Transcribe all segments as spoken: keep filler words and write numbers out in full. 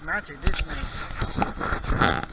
It's magic, this man.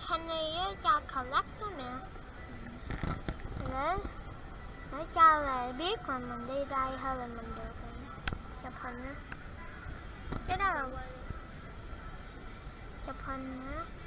Henry, y'all collect them in. Hello? Let's y'all be from Monday, die Helen Monday. Japan. Get out of the way. Japan.